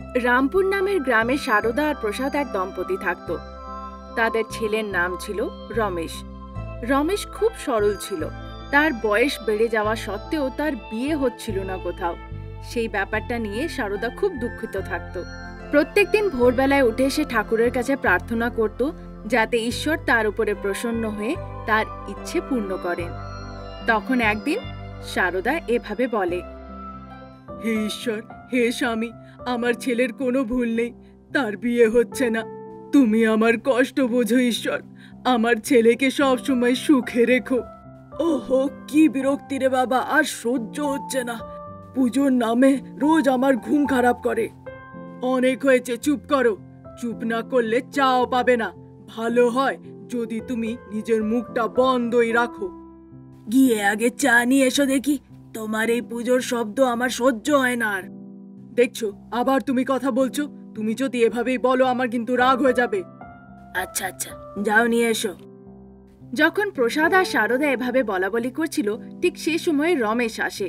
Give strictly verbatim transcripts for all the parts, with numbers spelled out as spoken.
रामपुर नामेर ग्रामे शारदा और प्रसाद एक दम्पति थाकतो। तादेर छेलेर नाम छिलो रमेश। रमेश खूब सरल छिलो। तार बयस बेड़े जावा सत्त्वेओ तार बिये होच्छिलो ना कोथाओ। सेई ब्यापारटा निये शारदा खूब दुःखित थाकतो। प्रत्येक दिन भोरबेलाय उठे से ठाकुरेर काछे प्रार्थना करतो जाते ईश्वर तार उपरे प्रसन्न हये तार इच्छे पूर्ण करेन। तखन एकदिन शारदा एभाबे बले, हे ईश्वर, हे स्वामी, आमार छेलेर कोनो भूल नेई, तार बिये होच्छे ना। तुमी आमार कष्ट बोझो ईश्वर, आमार छेलेके सब समय सुखे रेखो। ओहो कि बिरक्ति रे बाबा, आर सह्य होच्छे ना। पूजोर नामे रोज आमार घुम खराब करे। अनेक हयेछे, चुप करो। चुप ना करले चाओ पाबे ना। भालो हय जोदि तुमी निजेर मुखटा बंदई राखो। गिये आगे चा निये एसो देखी। तोमार एई पूजोर शब्द आमार सह्य हय ना। आर देखছো আবার তুমি কথা বলছো। তুমি যদি এভাবেই বলো আমার কিন্তু রাগ হয়ে যাবে। আচ্ছা আচ্ছা, যাও নিয়ে এসো। যখন প্রসাদ আর শারদা এভাবে বলাবলি করছিল ঠিক সেই সময় রমেশ আসে।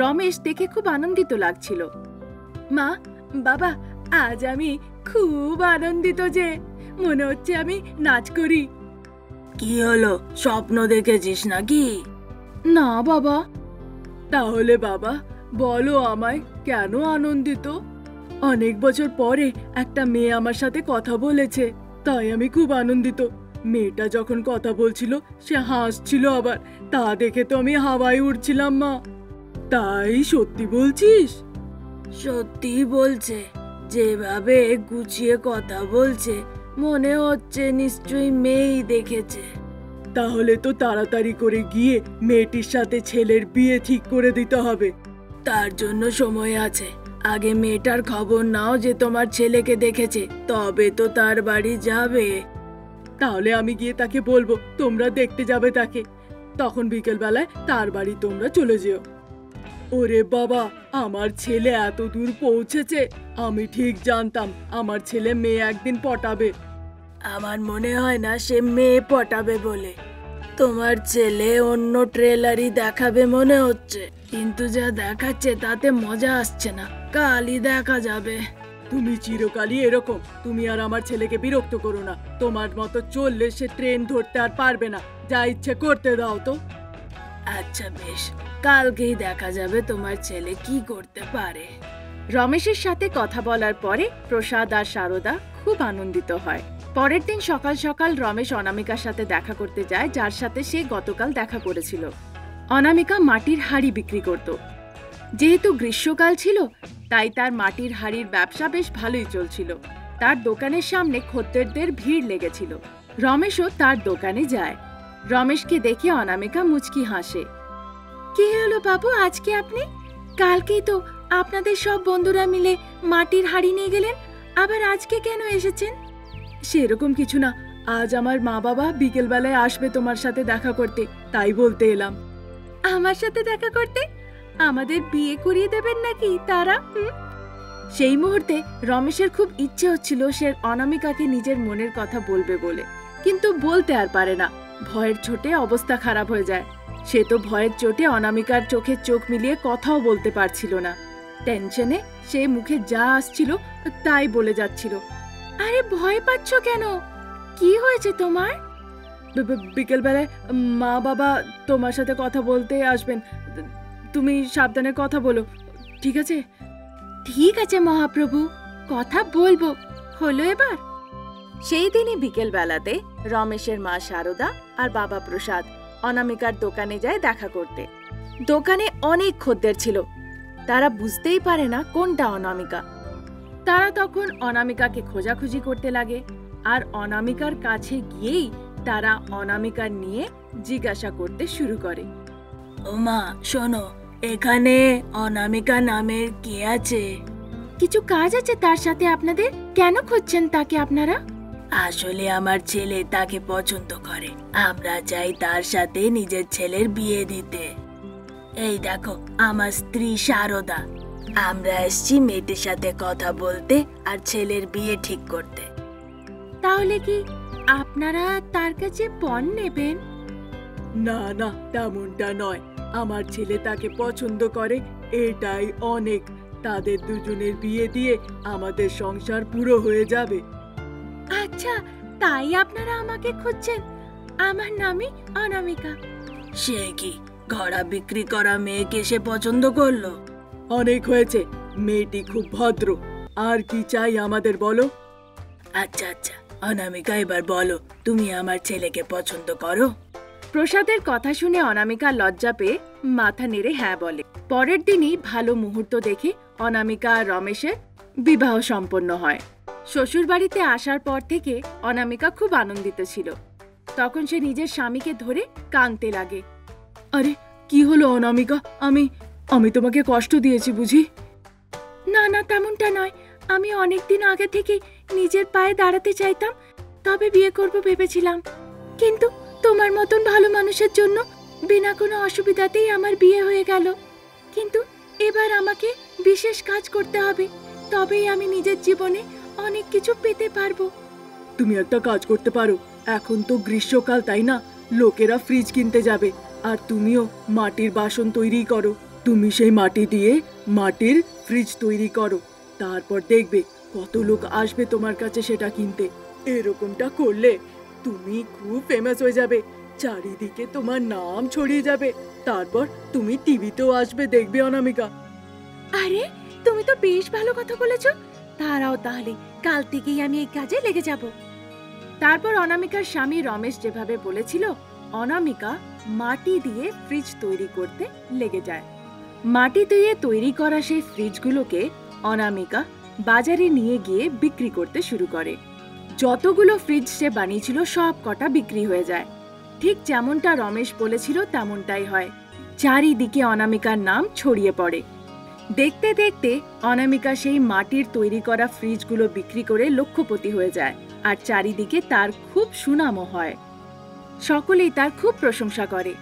রমেশ দেখে খুব আনন্দিত লাগছিল। মা বাবা, আজ আমি খুব আনন্দিত যে, মনে হচ্ছে আমি নাচ করি। কি হলো, স্বপ্ন দেখেছিস নাকি? না বাবা। তাহলে বাবা বলো আমায়, কেন আনন্দিত? অনেক বছর পরে একটা মেয়ে আমার সাথে কথা বলেছে, তাই আমি খুব আনন্দিত। মেয়েটা যখন কথা বলছিল সে হাসছিল, আবার তা দেখে তো আমি হাওয়ায় উড়ছিলাম মা। তাই সত্যি বলছিস? সত্যি বলছে। যেভাবে গুছিয়ে কথা বলছে মনে হচ্ছে নিশ্চয়ই মেয়েই দেখেছে। তাহলে তো তাড়াতাড়ি করে গিয়ে মেয়েটির সাথে ছেলের বিয়ে ঠিক করে দিতে হবে। তার জন্য সময় আছে। আগে মেয়েটার খবর নাও যে তোমার ছেলেকে দেখেছে, তবে তো তার বাড়ি যাবে। তাহলে আমি গিয়ে তাকে বলবো তোমরা দেখতে যাবে তাকে। তখন বিকেল বেলায় তার বাড়ি তোমরা চলে যেও। ওরে বাবা, আমার ছেলে এত দূর পৌঁছেছে। আমি ঠিক জানতাম আমার ছেলে মেয়ে একদিন পটাবে। আমার মনে হয় না সে মেয়ে পটাবে বলে। তোমার ছেলে অন্য ট্রেলারই দেখাবে মনে হচ্ছে, কিন্তু যা দেখাচ্ছে তাতে মজা আসছে না। কালই দেখা যাবে। তুমি চিরকালই এরকম। তুমি আর আমার ছেলেকে বিরক্ত করো না। তোমার মতো চললে সে ট্রেন ধরতে আর পারবে না। যা ইচ্ছে করতে দাও তো। আচ্ছা বেশ, কালকেই দেখা যাবে তোমার ছেলে কি করতে পারে। রমেশের সাথে কথা বলার পরে প্রসাদ আর শারদা খুব আনন্দিত হয়। পরের দিন সকাল সকাল রমেশ অনামিকার সাথে দেখা করতে যায়, যার সাথে সে গতকাল দেখা করেছিল। অনামিকা মাটির হাড়ি বিক্রি করত। যেহেতু গ্রীষ্মকাল ছিল তাই তার মাটির হাড়ির ব্যবসা বেশ ভালোই চলছিল। তার দোকানের সামনে খদ্দেরদের ভিড় লেগেছিল। রমেশও তার দোকানে যায়। রমেশকে দেখে অনামিকা মুচকি হাসে। কি হলো বাবু, আজকে আপনি? কালকেই তো আপনাদের সব বন্ধুরা মিলে মাটির হাড়ি নিয়ে গেলেন, আবার আজকে কেন এসেছেন? সেরকম কিছু না। আজ আমার মা বাবা বিকেল বেলায় আসবে তোমার সাথে দেখা করতে, তাই বলতে এলাম। আমার সাথে দেখা করতে? আমাদের বিয়ে করিয়ে দেবেন নাকি তারা? সেই মুহূর্তে রমেশের খুব ইচ্ছে হচ্ছিল সে অনামিকাকে নিজের মনের কথা বলবে বলে, কিন্তু বলতে আর পারে না। ভয়ের চোটে অবস্থা খারাপ হয়ে যায়। সে তো ভয়ের চোটে অনামিকার চোখে চোখ মিলিয়ে কথাও বলতে পারছিল না। টেনশনে সে মুখে যা আসছিল তাই বলে যাচ্ছিল। আরে ভয় পাচ্ছ কেন? কি হয়েছে তোমার? বিকেল বেলায় মা বাবা তোমার সাথে কথা বলতে আসবেন, তুমি সাবধানে কথা বলো, ঠিক আছে? ঠিক আছে মহাপ্রভু, কথা বলবো। হলো এবার। সেই দিনই বিকেল বেলাতে রমেশের মা শারদা আর বাবা প্রসাদ অনামিকার দোকানে যায় দেখা করতে। দোকানে অনেক খদ্দের ছিল। তারা বুঝতেই পারে না কোনটা অনামিকা। তারা তখন অনামিকাকে খোঁজাখুঁজি করতে লাগে। আর অনামিকার কাছে গিয়েই তারা অনামিকা নিয়ে জিজ্ঞাসা করতে শুরু করে। ওমা শোনো, এখানে অনামিকা নামের কে আছে? কিছু কাজ আছে তার সাথে আপনাদের? কেন খুঁজছেন তাকে আপনারা? আসলে আমার ছেলে তাকে পছন্দ করে। আমরা চাই তার সাথে নিজের ছেলের বিয়ে দিতে। এই দেখো আমার স্ত্রী শারদা। আমরা এসছি মেয়েটির সাথে কথা বলতে আর ছেলের বিয়ে ঠিক করতে। তাহলে কি আপনারা তার কাছে পণ নেবেন? না না, তেমনটা নয়। আমার ছেলে তাকে পছন্দ করে, এটাই অনেক। तादेर दुजोनेर बिये दिये आमादेर संसार पुरो होये जाबे। अच्छा ताई आपनारा आमाके खुंजछेन? आमार नाम अनामिका। से कि घड़ा बिक्री करा मेयेके से पछंद करलो? अनेक होयेछे, मेयेटी खूब भद्र। आर कि चाई आमादेर बोलो? अच्छा अच्छा अनामिका एबार बोलो तुमी आमार छेलेके पछंद करो? प्रसादेर कथा शुने अनामिका लज्जा पेये माथा नेड़े हाँ बोले। परेर दिनई भालो मुहूर्त देखे अनामिका और रमेशेर विवाह सम्पन्न हय। शोशुर बाड़ीते आसार पर थेके अनामिका खूब आनंदित छिलो। तखन से निजेर स्वामीके धरे कानते लागे। अरे कि हलो अनामिका, आमी आमी तोमाके कष्ट दियेछि बुझी? ना ना तेमनटा नय, आमी अनेक दिन आगे थेके निजेर पाये दाड़ाते चाइताम, तबे बिये करब भेबेछिलाम, किन्तु तोमार मतन भालो मानुषेर जोन्नो बिना कोनो असुविधातेई आमार बिये हये गेल। किन्तु एबार आमाके विशेष काज करते हबे, तबेई आमी निजेर जीवने अनेक किछु पेते पारबो। तुमी एकटा काज करते पारो, एखन तो ग्रीष्मकाल ताई ना, लोकेरा फ्रिज किनते जाबे आर तुमिओ माटिर बासन तैरि करो। तुमी सेई माटी दिये माटिर फ्रिज तैरि करो, तारपर देखबे कत लोक आसबे तोमार काछे सेटा किनते। एरकमटा करले तुमी खूब फेमास हो जाबे, चारिदिके तोमार नाम छड़िये जाबे, तारपर तुमी टीवीतेओ आसबे देखबे अनामिका। अरे तुमी तो बेश भालो कथा बोलेछो, दाड़ाओ ताहले काल थेकेई आमी एई काजे लेगे যাব। তারপর অনামিকার স্বামী রমেশ যেভাবে বলেছিল অনামিকা মাটি দিয়ে ফ্রিজ তৈরি করতে লেগে যায়। মাটি দিয়ে তৈরি করা সেই ফ্রিজগুলোকে অনামিকা বাজারে নিয়ে গিয়ে বিক্রি করতে শুরু করে। যতগুলো ফ্রিজ সে বানিয়েছিল সব কটা বিক্রি হয়ে যায়। ঠিক যেমনটা রমেশ বলেছিল তেমনটাই হয়। চারিদিকে অনামিকার নাম ছড়িয়ে পড়ে। দেখতে দেখতে অনামিকা সেই মাটির তৈরি করা ফ্রিজগুলো বিক্রি করে লক্ষপতি হয়ে যায় আর চারিদিকে তার খুব সুনামও হয়। সকলেই তার খুব প্রশংসা করে।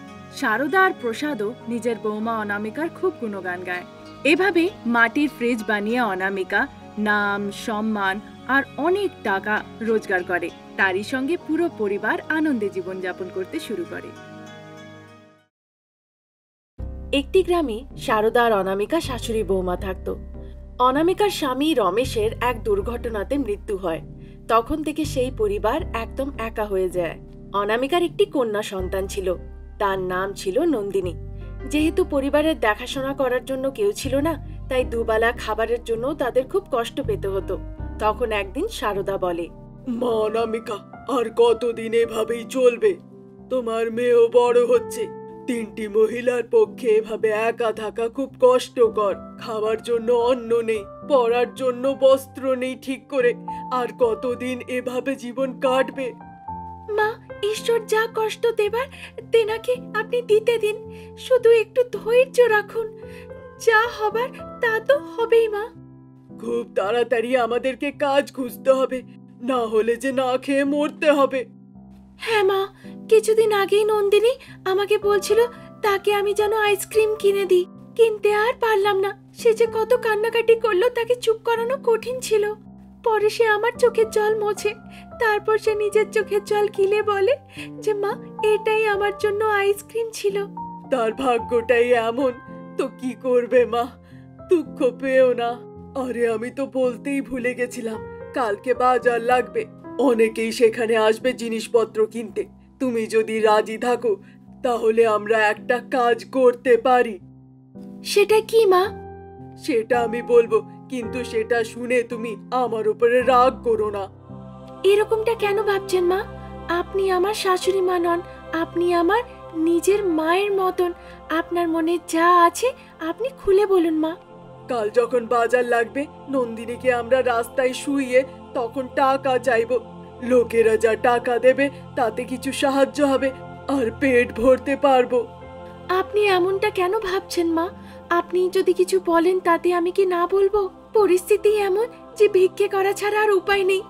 শারদা আর প্রসাদও নিজের বৌমা অনামিকার খুব গুণগান গায়। এভাবে মাটির ফ্রিজ বানিয়ে অনামিকা নাম, সম্মান আর অনেক টাকা রোজগার করে। তারই সঙ্গে পুরো পরিবার আনন্দে জীবনযাপন করতে শুরু করে। একটি গ্রামে শারদা আর অনামিকা শাশুড়ি বৌমা থাকত। অনামিকার স্বামী রমেশের এক দুর্ঘটনাতে মৃত্যু হয়। তখন থেকে সেই পরিবার একদম একা হয়ে যায়। অনামিকার একটি কন্যা সন্তান ছিল, তার নাম ছিল নন্দিনী। যেহেতু পরিবারের দেখাশোনা করার জন্য কেউ ছিল না, তাই দুবেলা খাবারের জন্য তাদের খুব কষ্ট পেতে হতো। তখন একদিন শারদা বলে, মা অনামিকা, আর কতদিন এভাবেই চলবে? তোমার মেয়েও বড় হচ্ছে। তিনটি মহিলার পক্ষে এভাবে একা থাকা খুব কষ্টকর। খাওয়ার জন্য অন্ন নেই, পরার জন্য বস্ত্র নেই ঠিক করে। আর কতদিন এভাবে জীবন কাটবে? মা, ঈশ্বর যা কষ্ট দেবার তেনাকে আপনি দিতে দিন, শুধু একটু ধৈর্য রাখুন, যা হবার তা তো হবেই। মা, খুব তাড়াতাড়ি আমাদেরকে কাজ খুঁজতে হবে, না হলে যে না খেয়ে মরতে হবে। হ্যাঁ মা, কিছুদিন আগেই নন্দিনী আমাকে বলছিল তাকে আমি যেন আইসক্রিম কিনে দিই, কিনতে আর পারলাম না। সে যে কত কান্নাকাটি করলো তাকে চুপ করানো কঠিন ছিল। পরে সে আমার চোখের জল মোছে, তারপর সে নিজের চোখের জল গিলে বলে যে মা, এটাই আমার জন্য আইসক্রিম ছিল। তার ভাগ্যটাই এমন, তো কি করবে মা, দুঃখ পেও না। আরে আমি তো বলতেই ভুলে গেছিলাম, কালকে বাজার লাগবে, অনেকেই সেখানে আসবে জিনিসপত্র কিনতে। তুমি যদি রাজি থাকো তাহলে আমরা একটা কাজ করতে পারি। সেটা কি মা? সেটা আমি বলবো, কিন্তু সেটা শুনে তুমি আমার উপরে রাগ করো না। এরকমটা কেন ভাবছেন মা? আপনি আমার শাশুড়ি মা নন, আপনি আমার নিজের মায়ের মতন। আপনার মনে যা আছে আপনি খুলে বলুন মা। কাল যখন বাজার লাগবে নন্দিনীকে আমরা রাস্তায় শুইয়ে তখন টাকা চাইবো। লোকেরা যা টাকা দেবে তাতে কিছু সাহায্য হবে আর পেট ভরতে পারবো। আপনি এমনটা কেন ভাবছেন মা? আপনি যদি কিছু বলেন তাতে আমি কি না বলবো? পরিস্থিতি এমন যে ভিক্ষে করা ছাড়া আর উপায় নেই,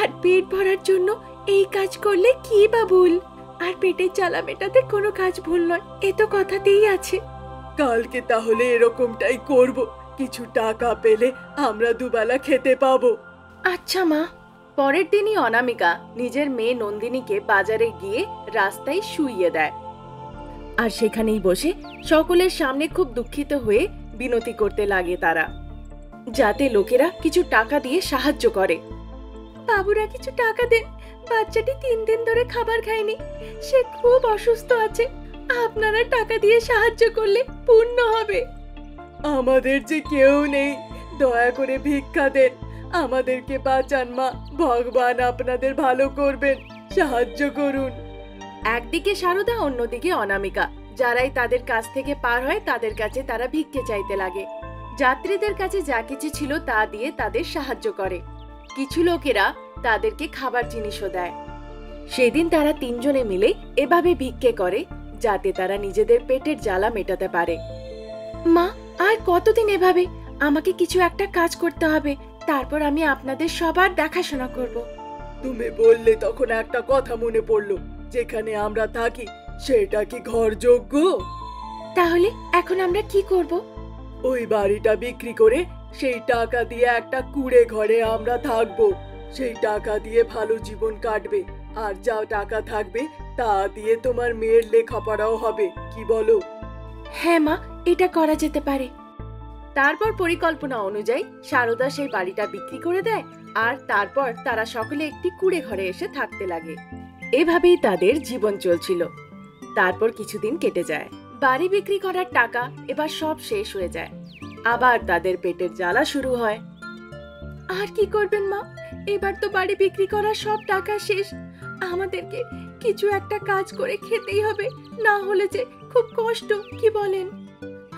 আর পেট ভরার জন্য এই কাজ করলে কি বা ভুল? আর পেটের জ্বালা মেটাতে কোনো কাজ ভুল নয়, এ তো কথাতেই আছে। কালকে তাহলে এরকমটাই করব, কিছু টাকা পেলে আমরা দুবেলা খেতে পাবো। আচ্ছা মা। পরের দিনই অনামিকা নিজের মেয়ে নন্দিনীকে বাজারে গিয়ে রাস্তায় শুইয়ে দেয় আর সেখানেই বসে সকলের সামনে খুব দুঃখিত হয়ে বিনতি করতে লাগে তারা। जाते लोकेरा किछु टाका दिए साहाज्य करे। बाबूरा किछु टाका देन, বাচ্চাটি তিন দিন ধরে খাবার খায়নি, সে খুব অসুস্থ আছে, আপনারা টাকা দিয়ে সাহায্য করলে পূর্ণ হবে। আমাদের যে কেউ নেই, দয়া করে ভিক্ষা দেন, আমাদেরকে বাঁচান মা, ভগবান আপনাদের ভালো করবেন, সাহায্য করুন। একদিকে সারদা, অন্যদিকে অনামিকা, যারাই তাদের কাছ থেকে পার হয় তাদের কাছে তারা ভিক্ষা চাইতে লাগে। যাত্রীদের কাছে যা কিছু ছিল তা দিয়ে তাদের সাহায্য করে। কিছু লোকেরা তাদেরকে খাবার জিনিসও দেয়। সেদিন তারা তিনজনে মিলে এভাবে ভিক্ষা করে যাতে তারা নিজেদের পেটের জ্বালা মেটাতে পারে। মা, আর কতদিন এভাবে? আমাকে কিছু একটা কাজ করতে হবে, তারপর আমি আপনাদের সবার দেখাশোনা করব। তুমি বললে তখন একটা কথা মনে পড়লো, যেখানে আমরা থাকি সেটা কি ঘরযোগ্য? তাহলে এখন আমরা কি করব? ওই বাড়িটা বিক্রি করে সেই টাকা দিয়ে একটা কুড়ে ঘরে আমরা থাকবো। সেই টাকা দিয়ে ভালো জীবন কাটবে, আর যা টাকা থাকবে তা দিয়ে তোমার মেয়ের লেখাপড়াও হবে, কি বলো? হ্যাঁ মা, এটা করা যেতে পারে। তারপর পরিকল্পনা অনুযায়ী সারদা সেই বাড়িটা বিক্রি করে দেয়, আর তারপর তারা সকলে একটি কুড়ে ঘরে এসে থাকতে লাগে। এভাবেই তাদের জীবন চলছিল। তারপর কিছুদিন কেটে যায়। বাড়ি বিক্রি করার টাকা এবার সব শেষ হয়ে যায়। আবার তাদের পেটের জ্বালা শুরু হয়। আর কি করবেন মা, এবার তো বাড়ি বিক্রি করা সব টাকা শেষ, আমাদেরকে কিছু একটা কাজ করে খেতেই হবে, না হলে যে খুব কষ্ট, কি বলেন?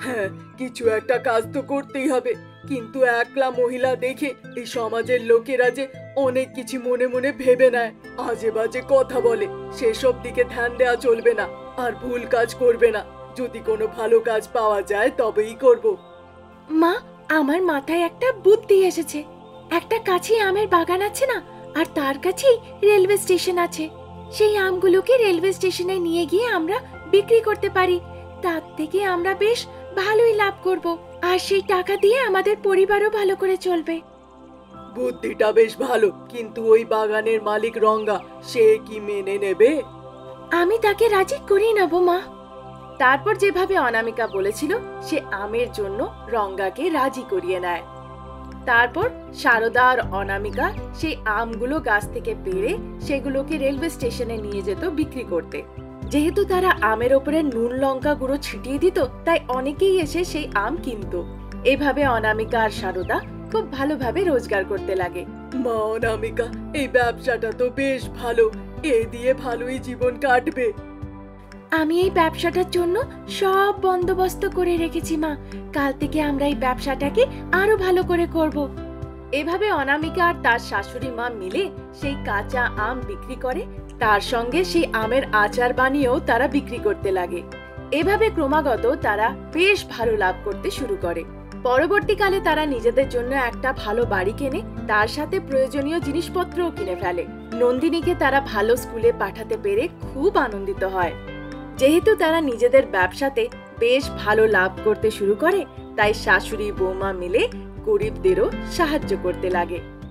হ্যাঁ, কিছু একটা কাজ তো করতেই হবে, কিন্তু একলা মহিলা দেখে এই সমাজের লোকেরা যে অনেক কিছু মনে মনে ভেবে নেয়, আজে বাজে কথা বলে, সেসব দিকে ধ্যান দেওয়া চলবে না, আর ভুল কাজ করবে না। যদি কোনো ভালো কাজ পাওয়া যায় তবেই করব। মা, আমার মাথায় একটা বুদ্ধি এসেছে। একটা কাছেই আমের বাগান আছে না, আর তার কাছেই রেলওয়ে স্টেশন আছে, সেই আমগুলোকে রেলওয়ে স্টেশনে নিয়ে গিয়ে আমরা বিক্রি করতে পারি, তার থেকে আমরা বেশ ভালোই লাভ করব, আর সেই টাকা দিয়ে আমাদের পরিবারও ভালো করে চলবে। বুদ্ধিটা বেশ ভালো, কিন্তু ওই বাগানের মালিক রঙ্গা, সে কি মেনে নেবে? আমি তাকে রাজি করিয়ে নেব মা। তারপর যেভাবে অনামিকা বলেছিল, সে আমের জন্য রঙ্গাকে রাজি করিয়ে নেয়। তারপর সারদা আর অনামিকা সেই আমগুলো গাছ থেকে পেড়ে সেগুলোকে রেলওয়ে স্টেশনে নিয়ে যেত বিক্রি করতে। যেহেতু তারা আমের ওপরে নুন লঙ্কা গুঁড়ো ছিটিয়ে দিত, তাই অনেকেই এসে সেই আম কিনত। এভাবে অনামিকা আর সারদা খুব ভালোভাবে রোজগার করতে লাগে। মা অনামিকা, এই ব্যবসাটা তো বেশ ভালো, এ দিয়ে ভালোই জীবন কাটবে। আমি এই ব্যবসাটার জন্য সব বন্দোবস্ত করে রেখেছি মা, কাল থেকে আমরা এই ব্যবসাটাকে আরো ভালো করে করব। এভাবে অনামিকা আর তার শাশুড়ি মা মিলে সেই কাঁচা আম বিক্রি করে, তার সঙ্গে সেই আমের আচার বানিয়েও তারা বিক্রি করতে লাগে। এভাবে ক্রমাগত তারা বেশ ভালো লাভ করতে শুরু করে। পরবর্তীকালে তারা নিজেদের জন্য একটা ভালো বাড়ি কেনে, তার সাথে প্রয়োজনীয় জিনিসপত্রও কিনে ফেলে। নন্দিনীকে তারা ভালো স্কুলে পাঠাতে পেরে খুব আনন্দিত হয়। যেহেতু তারা নিজেদের ব্যবসাতে বেশ ভালো লাভ করতে শুরু করে, তাই শাশুড়ি বৌমা মিলে গরিবদেরও সাহায্য করতে লাগে।